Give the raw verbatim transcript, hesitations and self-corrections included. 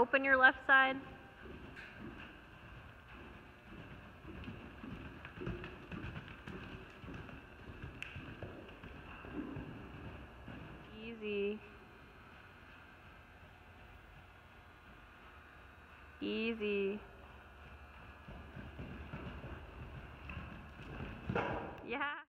open your left side. Easy. Easy. Yeah.